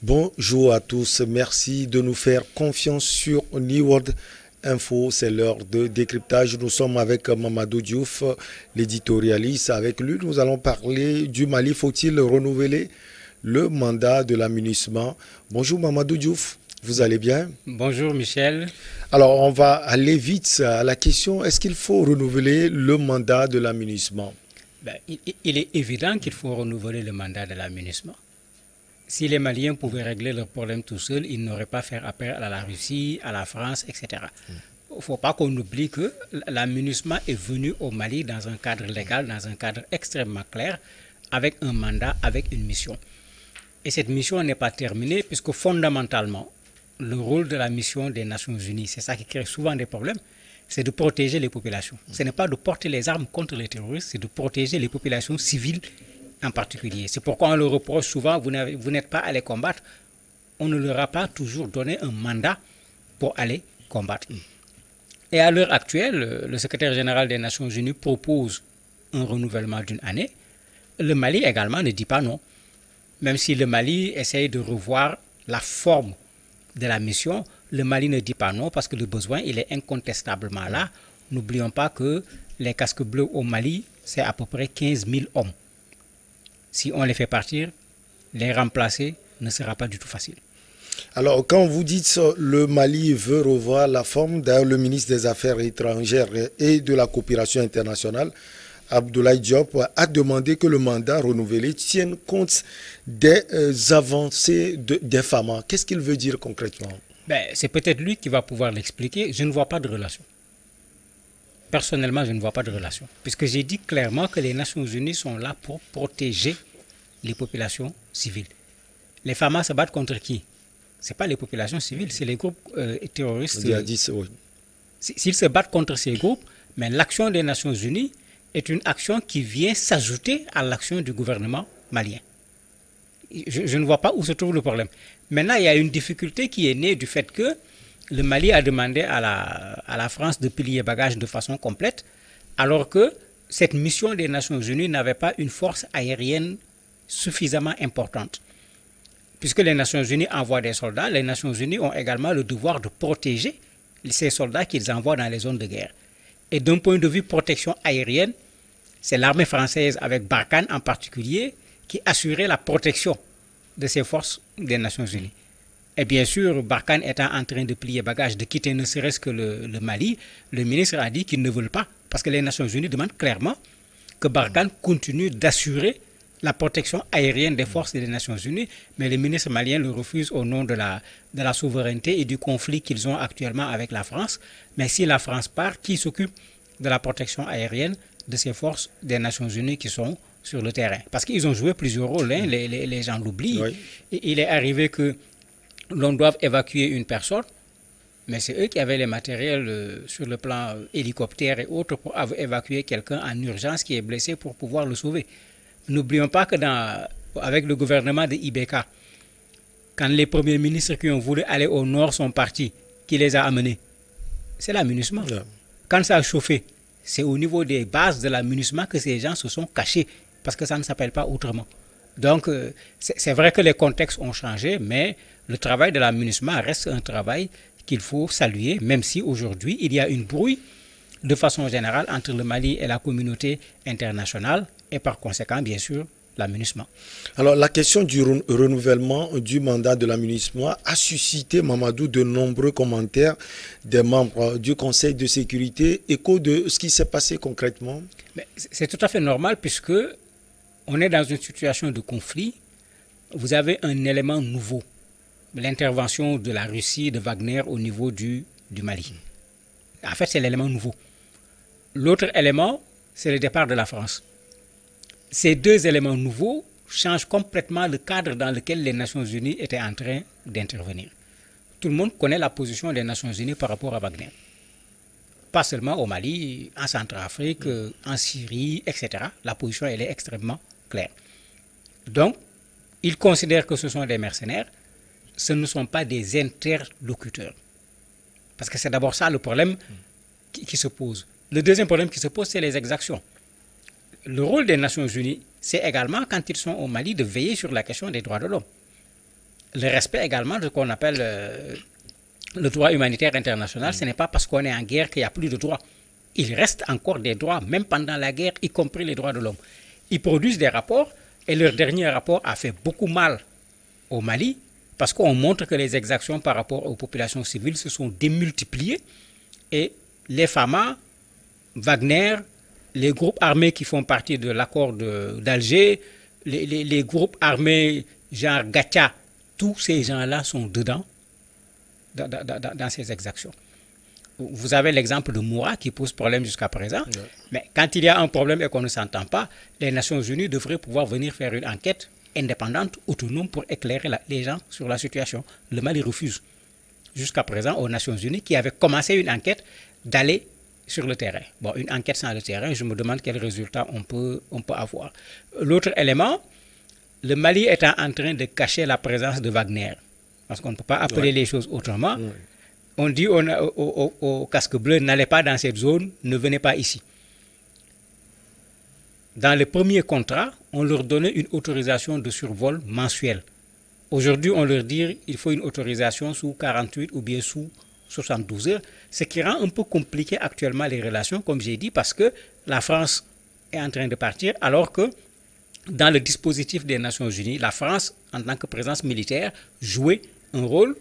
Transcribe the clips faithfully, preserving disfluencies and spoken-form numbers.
Bonjour à tous, merci de nous faire confiance sur New World Info, c'est l'heure de décryptage. Nous sommes avec Mamadou Diouf, l'éditorialiste. Avec lui, nous allons parler du Mali. Faut-il renouveler le mandat de la MINUSMA? Bonjour Mamadou Diouf, vous allez bien? Bonjour Michel. Alors on va aller vite à la question, est-ce qu'il faut renouveler le mandat de la MINUSMA? Ben, il, il est évident qu'il faut renouveler le mandat de la MINUSMA. Si les Maliens pouvaient régler leurs problèmes tout seuls, ils n'auraient pas fait appel à la Russie, à la France, et cetera. Il ne faut pas qu'on oublie que la MINUSMA est venue au Mali dans un cadre légal, dans un cadre extrêmement clair, avec un mandat, avec une mission. Et cette mission n'est pas terminée puisque fondamentalement, le rôle de la mission des Nations Unies, c'est ça qui crée souvent des problèmes, c'est de protéger les populations. Ce n'est pas de porter les armes contre les terroristes, c'est de protéger les populations civiles en particulier. C'est pourquoi on le reproche souvent, vous n'êtes pas allé combattre. On ne leur a pas toujours donné un mandat pour aller combattre. Et à l'heure actuelle, le secrétaire général des Nations Unies propose un renouvellement d'une année. Le Mali également ne dit pas non. Même si le Mali essaye de revoir la forme de la mission, le Mali ne dit pas non parce que le besoin, il est incontestablement là. N'oublions pas que les casques bleus au Mali, c'est à peu près quinze mille hommes. Si on les fait partir, les remplacer ne sera pas du tout facile. Alors, quand vous dites le Mali veut revoir la forme, d'ailleurs le ministre des Affaires étrangères et de la coopération internationale, Abdoulaye Diop, a demandé que le mandat renouvelé tienne compte des euh, avancées de, des FAMA. Qu'est-ce qu'il veut dire concrètement? Ben, c'est peut-être lui qui va pouvoir l'expliquer. Je ne vois pas de relation. Personnellement, je ne vois pas de relation. Puisque j'ai dit clairement que les Nations Unies sont là pour protéger les populations civiles. Les FAMA se battent contre qui? Ce n'est pas les populations civiles, c'est les groupes euh, terroristes. Djihadistes, oui. S'ils se battent contre ces groupes, mais l'action des Nations Unies est une action qui vient s'ajouter à l'action du gouvernement malien. Je, je ne vois pas où se trouve le problème. Maintenant, il y a une difficulté qui est née du fait que le Mali a demandé à la, à la France de plier bagages de façon complète, alors que cette mission des Nations Unies n'avait pas une force aérienne suffisamment importante. Puisque les Nations Unies envoient des soldats, les Nations Unies ont également le devoir de protéger ces soldats qu'ils envoient dans les zones de guerre. Et d'un point de vue protection aérienne, c'est l'armée française avec Barkhane en particulier qui assurait la protection de ces forces des Nations Unies. Et bien sûr, Barkhane étant en train de plier bagages, de quitter ne serait-ce que le, le Mali, le ministre a dit qu'ils ne veulent pas, parce que les Nations Unies demandent clairement que Barkhane continue d'assurer la protection aérienne des forces des Nations Unies, mais le ministre malien le refuse au nom de la, de la souveraineté et du conflit qu'ils ont actuellement avec la France. Mais si la France part, qui s'occupe de la protection aérienne de ces forces des Nations Unies qui sont sur le terrain? Parce qu'ils ont joué plusieurs rôles, hein, les, les, les gens l'oublient. Oui. Il est arrivé que l'on doit évacuer une personne, mais c'est eux qui avaient les matériels euh, sur le plan euh, hélicoptère et autres pour évacuer quelqu'un en urgence qui est blessé pour pouvoir le sauver. N'oublions pas que dans, avec le gouvernement de I B K, quand les premiers ministres qui ont voulu aller au nord sont partis, qui les a amenés? C'est la MINUSMA. Yeah. Quand ça a chauffé, c'est au niveau des bases de la MINUSMA que ces gens se sont cachés, parce que ça ne s'appelle pas autrement. Donc, c'est vrai que les contextes ont changé, mais le travail de la MINUSMA reste un travail qu'il faut saluer, même si aujourd'hui, il y a une brouille de façon générale entre le Mali et la communauté internationale et par conséquent, bien sûr, la MINUSMA. Alors, la question du renouvellement du mandat de la MINUSMA a suscité, Mamadou, de nombreux commentaires des membres du Conseil de sécurité. Écho de ce qui s'est passé concrètement? C'est tout à fait normal puisque on est dans une situation de conflit, vous avez un élément nouveau, l'intervention de la Russie, de Wagner au niveau du, du Mali. En fait, c'est l'élément nouveau. L'autre élément, c'est le départ de la France. Ces deux éléments nouveaux changent complètement le cadre dans lequel les Nations Unies étaient en train d'intervenir. Tout le monde connaît la position des Nations Unies par rapport à Wagner. Pas seulement au Mali, en Centrafrique, en Syrie, et cetera. La position, elle est extrêmement clair. Donc, ils considèrent que ce sont des mercenaires, ce ne sont pas des interlocuteurs. Parce que c'est d'abord ça le problème qui, qui se pose. Le deuxième problème qui se pose, c'est les exactions. Le rôle des Nations Unies, c'est également, quand ils sont au Mali, de veiller sur la question des droits de l'homme. le respect également de ce qu'on appelle euh, le droit humanitaire international. Ce n'est pas parce qu'on est en guerre qu'il n'y a plus de droits. Il reste encore des droits, même pendant la guerre, y compris les droits de l'homme. Ils produisent des rapports, et leur dernier rapport a fait beaucoup mal au Mali, parce qu'on montre que les exactions par rapport aux populations civiles se sont démultipliées, et les FAMA, Wagner, les groupes armés qui font partie de l'accord d'Alger, les, les, les groupes armés genre Gacha, tous ces gens-là sont dedans, dans, dans, dans ces exactions. Vous avez l'exemple de Moura qui pose problème jusqu'à présent, oui. Mais quand il y a un problème et qu'on ne s'entend pas, les Nations Unies devraient pouvoir venir faire une enquête indépendante, autonome, pour éclairer la, les gens sur la situation. Le Mali refuse jusqu'à présent aux Nations Unies, qui avaient commencé une enquête, d'aller sur le terrain. Bon, une enquête sans le terrain, je me demande quels résultats on peut, on peut avoir. L'autre élément, le Mali est en train de cacher la présence de Wagner, parce qu'on ne peut pas appeler ouais. les choses autrement. Ouais. On dit aux au, au, au casque bleu, n'allez pas dans cette zone, ne venez pas ici. Dans le premier contrat, on leur donnait une autorisation de survol mensuelle. Aujourd'hui, on leur dit qu'il faut une autorisation sous quarante-huit ou bien sous soixante-douze heures, ce qui rend un peu compliqué actuellement les relations, comme j'ai dit, parce que la France est en train de partir, alors que dans le dispositif des Nations Unies, la France, en tant que présence militaire, jouait un rôle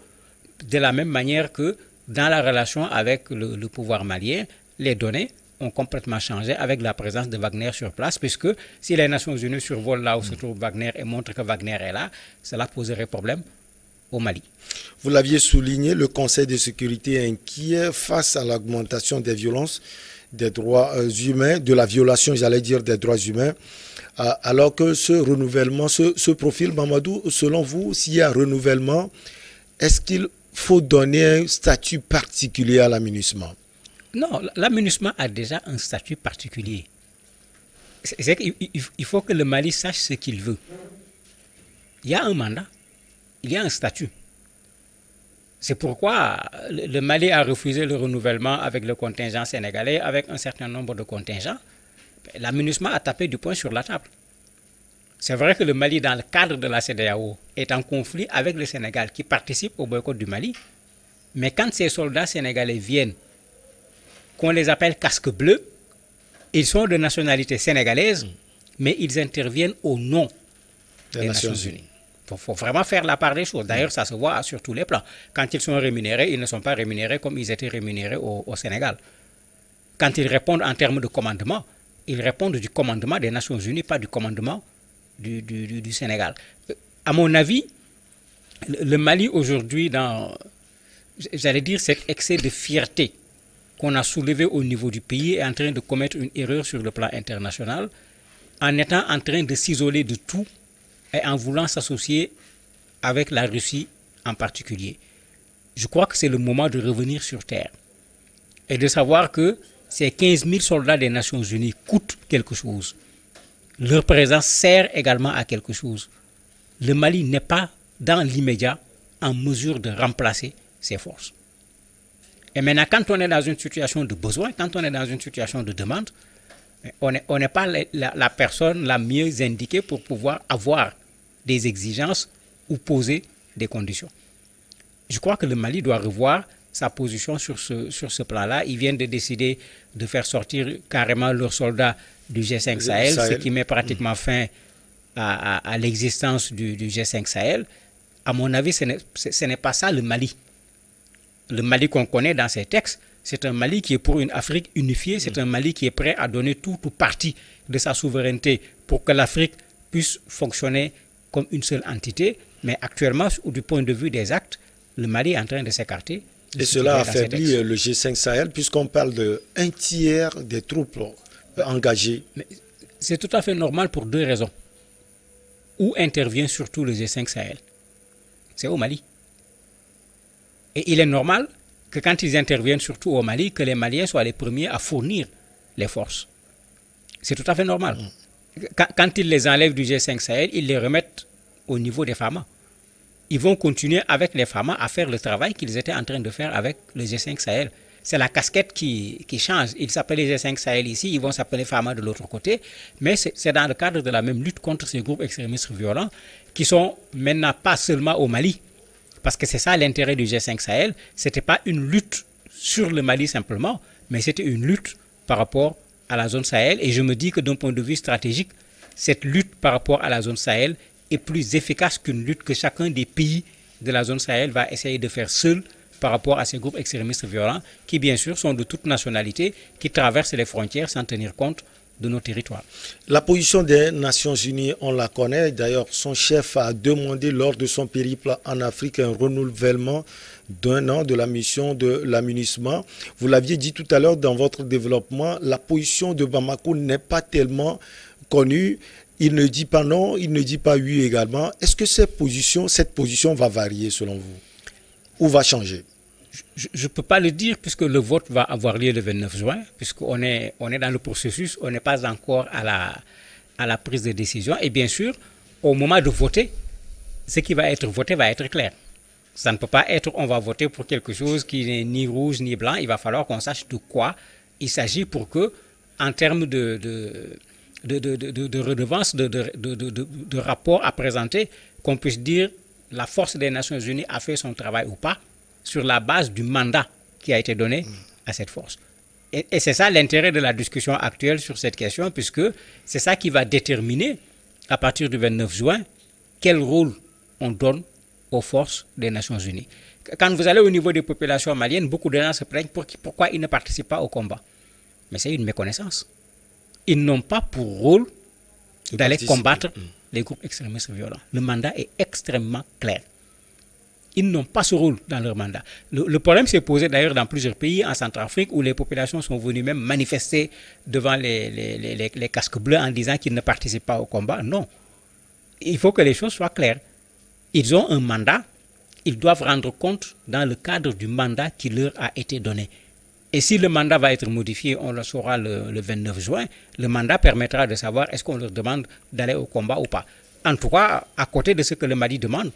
de la même manière que dans la relation avec le, le pouvoir malien, les données ont complètement changé avec la présence de Wagner sur place, puisque si les Nations Unies survolent là où mmh. se trouve Wagner et montrent que Wagner est là, cela poserait problème au Mali. Vous l'aviez souligné, le Conseil de sécurité est inquiet face à l'augmentation des violences, des droits humains, de la violation, j'allais dire, des droits humains. Alors que ce renouvellement, ce, ce profil, Mamadou, selon vous, s'il y a renouvellement, est-ce qu'il faut donner un statut particulier à la MINUSMA? Non, la MINUSMA a déjà un statut particulier. C'est qu'il faut que le Mali sache ce qu'il veut. Il y a un mandat, il y a un statut. C'est pourquoi le Mali a refusé le renouvellement avec le contingent sénégalais, avec un certain nombre de contingents. La MINUSMA a tapé du poing sur la table. C'est vrai que le Mali, dans le cadre de la CEDEAO, est en conflit avec le Sénégal qui participe au boycott du Mali. Mais quand ces soldats sénégalais viennent, qu'on les appelle casques bleus, ils sont de nationalité sénégalaise, mais ils interviennent au nom des, des Nations Unies. Il faut vraiment faire la part des choses. D'ailleurs, ça se voit sur tous les plans. Quand ils sont rémunérés, ils ne sont pas rémunérés comme ils étaient rémunérés au, au Sénégal. Quand ils répondent en termes de commandement, ils répondent du commandement des Nations Unies, pas du commandement Du, du, du Sénégal. À mon avis, le Mali aujourd'hui, dans, j'allais dire, cet excès de fierté qu'on a soulevé au niveau du pays est en train de commettre une erreur sur le plan international en étant en train de s'isoler de tout et en voulant s'associer avec la Russie en particulier. Je crois que c'est le moment de revenir sur terre et de savoir que ces quinze mille soldats des Nations Unies coûtent quelque chose. Leur présence sert également à quelque chose. Le Mali n'est pas, dans l'immédiat, en mesure de remplacer ses forces. Et maintenant, quand on est dans une situation de besoin, quand on est dans une situation de demande, on n'est on n'est pas la, la, la personne la mieux indiquée pour pouvoir avoir des exigences ou poser des conditions. Je crois que le Mali doit revoir sa position sur ce, sur ce plan-là. Ils viennent de décider de faire sortir carrément leurs soldats du G cinq Sahel, Sahel, ce qui met pratiquement mmh. fin à, à, à l'existence du, du G cinq Sahel. À mon avis, ce n'est pas ça le Mali. Le Mali qu'on connaît dans ces textes, c'est un Mali qui est pour une Afrique unifiée, c'est mmh. un Mali qui est prêt à donner tout ou partie de sa souveraineté pour que l'Afrique puisse fonctionner comme une seule entité. Mais actuellement, du point de vue des actes, le Mali est en train de s'écarter. Et cela affaiblit le G cinq Sahel, puisqu'on parle d'un tiers des troupes engagées. C'est tout à fait normal pour deux raisons. Où intervient surtout le G cinq Sahel? C'est au Mali. Et il est normal que quand ils interviennent surtout au Mali, que les Maliens soient les premiers à fournir les forces. C'est tout à fait normal. Quand ils les enlèvent du G cinq Sahel, ils les remettent au niveau des FAMA. Ils vont continuer avec les FAMA à faire le travail qu'ils étaient en train de faire avec le G cinq Sahel. c'est la casquette qui, qui change. Ils s'appellent les G cinq Sahel ici, ils vont s'appeler FAMA de l'autre côté, mais c'est dans le cadre de la même lutte contre ces groupes extrémistes violents qui sont maintenant pas seulement au Mali, parce que c'est ça l'intérêt du G cinq Sahel, c'était pas une lutte sur le Mali simplement, mais c'était une lutte par rapport à la zone Sahel, et je me dis que d'un point de vue stratégique, cette lutte par rapport à la zone Sahel est plus efficace qu'une lutte que chacun des pays de la zone Sahel va essayer de faire seul par rapport à ces groupes extrémistes violents qui, bien sûr, sont de toute nationalité, qui traversent les frontières sans tenir compte de nos territoires. La position des Nations Unies, on la connaît. D'ailleurs, son chef a demandé lors de son périple en Afrique un renouvellement d'un an de la mission de la MINUSMA. Vous l'aviez dit tout à l'heure dans votre développement, la position de Bamako n'est pas tellement connue. Il ne dit pas non, il ne dit pas oui également. Est-ce que cette position, cette position va varier selon vous ou va changer? Je ne peux pas le dire puisque le vote va avoir lieu le vingt-neuf juin, puisqu'on est, on est dans le processus, on n'est pas encore à la, à la prise de décision. Et bien sûr, au moment de voter, ce qui va être voté va être clair. Ça ne peut pas être on va voter pour quelque chose qui n'est ni rouge ni blanc. Il va falloir qu'on sache de quoi il s'agit pour que, en termes de... de De, de, de, de redevances, de, de, de, de, de rapports à présenter, qu'on puisse dire la force des Nations Unies a fait son travail ou pas, sur la base du mandat qui a été donné à cette force. Et, et c'est ça l'intérêt de la discussion actuelle sur cette question, puisque c'est ça qui va déterminer, à partir du vingt-neuf juin, quel rôle on donne aux forces des Nations Unies. Quand vous allez au niveau des populations maliennes, beaucoup de gens se plaignent pour qui, pourquoi ils ne participent pas au combat. Mais c'est une méconnaissance. Ils n'ont pas pour rôle d'aller combattre les groupes extrémistes violents. Le mandat est extrêmement clair. Ils n'ont pas ce rôle dans leur mandat. Le, le problème s'est posé d'ailleurs dans plusieurs pays, en Centrafrique, où les populations sont venues même manifester devant les, les, les, les, les casques bleus en disant qu'ils ne participent pas au combat. Non. Il faut que les choses soient claires. Ils ont un mandat, ils doivent rendre compte dans le cadre du mandat qui leur a été donné. Et si le mandat va être modifié, on le saura le, le vingt-neuf juin, le mandat permettra de savoir est-ce qu'on leur demande d'aller au combat ou pas. En tout cas, à côté de ce que le Mali demande,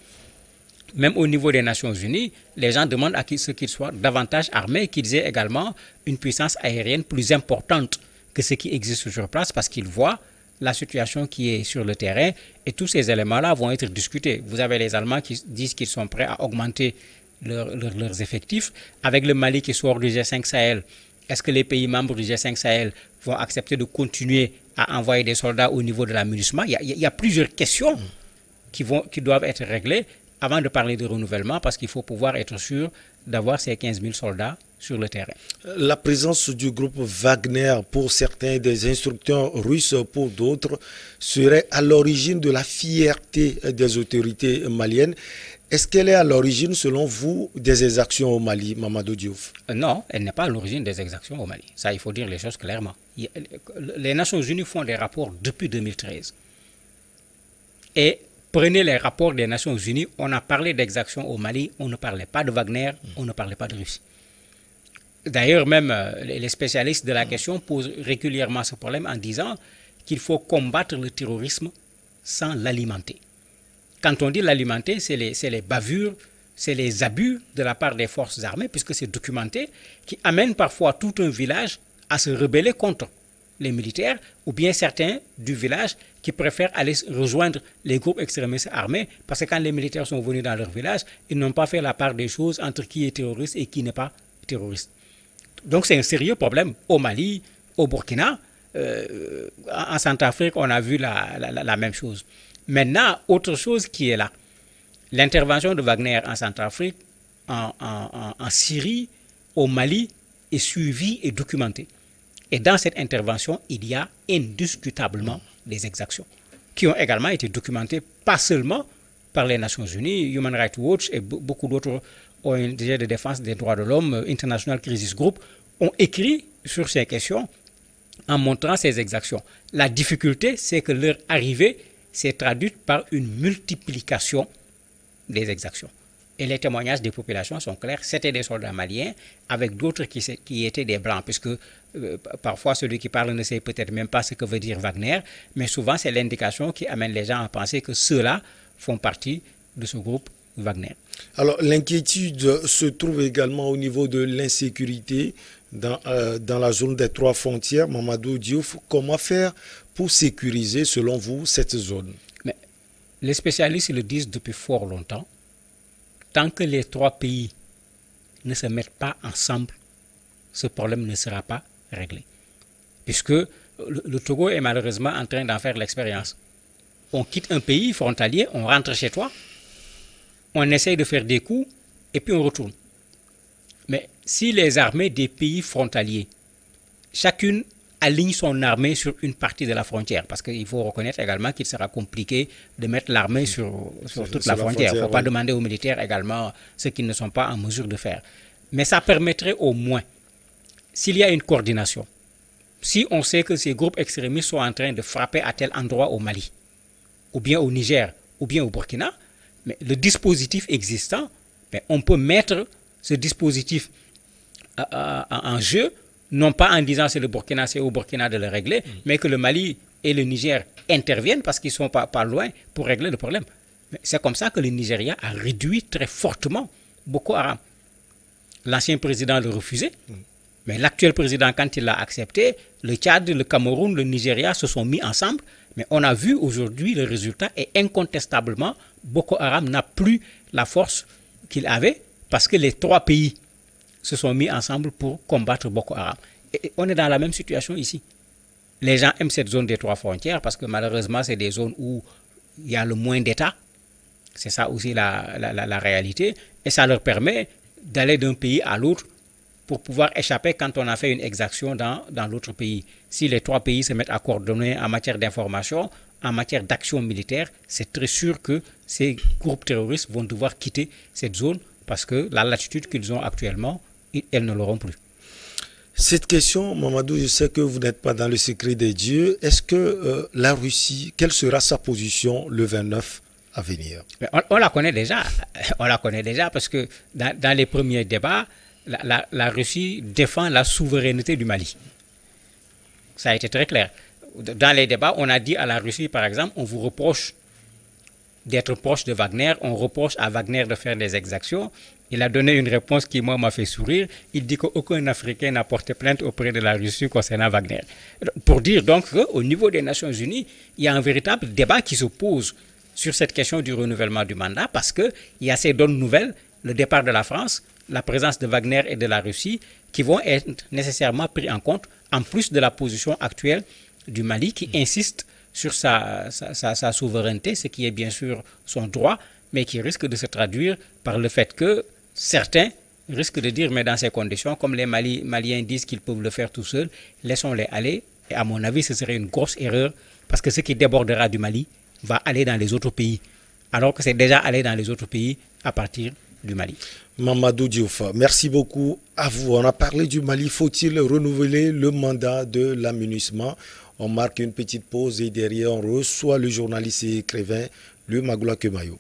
même au niveau des Nations Unies, les gens demandent à ce qu'ils soient davantage armés, qu'ils aient également une puissance aérienne plus importante que ce qui existe sur place, parce qu'ils voient la situation qui est sur le terrain, et tous ces éléments-là vont être discutés. Vous avez les Allemands qui disent qu'ils sont prêts à augmenter Leur, leur, leurs effectifs, avec le Mali qui sort du G cinq Sahel. Est-ce que les pays membres du G cinq Sahel vont accepter de continuer à envoyer des soldats au niveau de la MINUSMA? Il y a, il y a plusieurs questions qui, vont, qui doivent être réglées avant de parler de renouvellement, parce qu'il faut pouvoir être sûr d'avoir ces quinze mille soldats sur le terrain. La présence du groupe Wagner pour certains, des instructeurs russes pour d'autres, serait à l'origine de la fierté des autorités maliennes. Est-ce qu'elle est à l'origine, selon vous, des exactions au Mali, Mamadou Diouf? Non, elle n'est pas à l'origine des exactions au Mali. Ça, il faut dire les choses clairement. Les Nations Unies font des rapports depuis deux mille treize. Et prenez les rapports des Nations Unies, on a parlé d'exactions au Mali, on ne parlait pas de Wagner, on ne parlait pas de Russie. D'ailleurs, même les spécialistes de la question posent régulièrement ce problème en disant qu'il faut combattre le terrorisme sans l'alimenter. Quand on dit l'alimenter, c'est les, les bavures, c'est les abus de la part des forces armées, puisque c'est documenté, qui amènent parfois tout un village à se rebeller contre les militaires, ou bien certains du village qui préfèrent aller rejoindre les groupes extrémistes armés, parce que quand les militaires sont venus dans leur village, ils n'ont pas fait la part des choses entre qui est terroriste et qui n'est pas terroriste. Donc c'est un sérieux problème au Mali, au Burkina, euh, en Centrafrique, on a vu la, la, la même chose. Maintenant, autre chose qui est là, l'intervention de Wagner en Centrafrique, en, en, en Syrie, au Mali, est suivie et documentée. Et dans cette intervention, il y a indiscutablement des exactions qui ont également été documentées, pas seulement par les Nations Unies, Human Rights Watch et beaucoup d'autres O N G de défense des droits de l'homme, International Crisis Group, ont écrit sur ces questions en montrant ces exactions. La difficulté, c'est que leur arrivée s'est traduite par une multiplication des exactions. Et les témoignages des populations sont clairs. C'était des soldats maliens avec d'autres qui, qui étaient des blancs, puisque euh, parfois celui qui parle ne sait peut-être même pas ce que veut dire Wagner, mais souvent c'est l'indication qui amène les gens à penser que ceux-là font partie de ce groupe Wagner. Alors l'inquiétude se trouve également au niveau de l'insécurité dans, euh, dans la zone des trois frontières. Mamadou Diouf, comment faire pour sécuriser selon vous cette zone? Mais les spécialistes le disent depuis fort longtemps. Tant que les trois pays ne se mettent pas ensemble, ce problème ne sera pas réglé. Puisque le, le Togo est malheureusement en train d'en faire l'expérience. On quitte un pays frontalier, on rentre chez toi, on essaye de faire des coups et puis on retourne. Mais si les armées des pays frontaliers, chacune aligne son armée sur une partie de la frontière, parce qu'il faut reconnaître également qu'il sera compliqué de mettre l'armée sur, sur toute la frontière. Il ne faut pas demander aux militaires également ce qu'ils ne sont pas en mesure de faire. Mais ça permettrait au moins, s'il y a une coordination, si on sait que ces groupes extrémistes sont en train de frapper à tel endroit au Mali, ou bien au Niger, ou bien au Burkina, mais le dispositif existant, mais on peut mettre ce dispositif en jeu, non pas en disant c'est le Burkina, c'est au Burkina de le régler, mmh. mais que le Mali et le Niger interviennent parce qu'ils ne sont pas, pas loin pour régler le problème. C'est comme ça que le Nigeria a réduit très fortement Boko Haram. L'ancien président le refusait, mmh. mais l'actuel président, quand il l'a accepté, le Tchad, le Cameroun, le Nigeria se sont mis ensemble. Mais on a vu aujourd'hui le résultat et incontestablement, Boko Haram n'a plus la force qu'il avait parce que les trois pays se sont mis ensemble pour combattre Boko Haram. Et on est dans la même situation ici. Les gens aiment cette zone des trois frontières parce que malheureusement, c'est des zones où il y a le moins d'État. C'est ça aussi la, la, la, la réalité. Et ça leur permet d'aller d'un pays à l'autre pour pouvoir échapper quand on a fait une exaction dans, dans l'autre pays. Si les trois pays se mettent à coordonner en matière d'information, en matière d'action militaire, c'est très sûr que ces groupes terroristes vont devoir quitter cette zone parce que la latitude qu'ils ont actuellement, elles ne l'auront plus. Cette question, Mamadou, je sais que vous n'êtes pas dans le secret des dieux. Est-ce que euh, la Russie, quelle sera sa position le vingt-neuf à venir? on, on la connaît déjà. On la connaît déjà parce que dans, dans les premiers débats, La, la, la Russie défend la souveraineté du Mali. Ça a été très clair. Dans les débats, on a dit à la Russie, par exemple, on vous reproche d'être proche de Wagner, on reproche à Wagner de faire des exactions. Il a donné une réponse qui, moi, m'a fait sourire. Il dit qu'aucun Africain n'a porté plainte auprès de la Russie concernant Wagner. Pour dire donc qu'au niveau des Nations Unies, il y a un véritable débat qui se pose sur cette question du renouvellement du mandat parce qu'il y a ces bonnes nouvelles, le départ de la France, la présence de Wagner et de la Russie qui vont être nécessairement pris en compte en plus de la position actuelle du Mali qui insiste sur sa, sa, sa, sa souveraineté, ce qui est bien sûr son droit, mais qui risque de se traduire par le fait que certains risquent de dire mais dans ces conditions, comme les Mali, Maliens disent qu'ils peuvent le faire tout seuls, laissons-les aller. Et à mon avis, ce serait une grosse erreur parce que ce qui débordera du Mali va aller dans les autres pays, alors que c'est déjà allé dans les autres pays à partir du Mali. Mamadou Diouf, merci beaucoup à vous. On a parlé du Mali. Faut-il renouveler le mandat de la MINUSMA? On marque une petite pause et derrière, on reçoit le journaliste et écrivain, le Magoula Kemayou.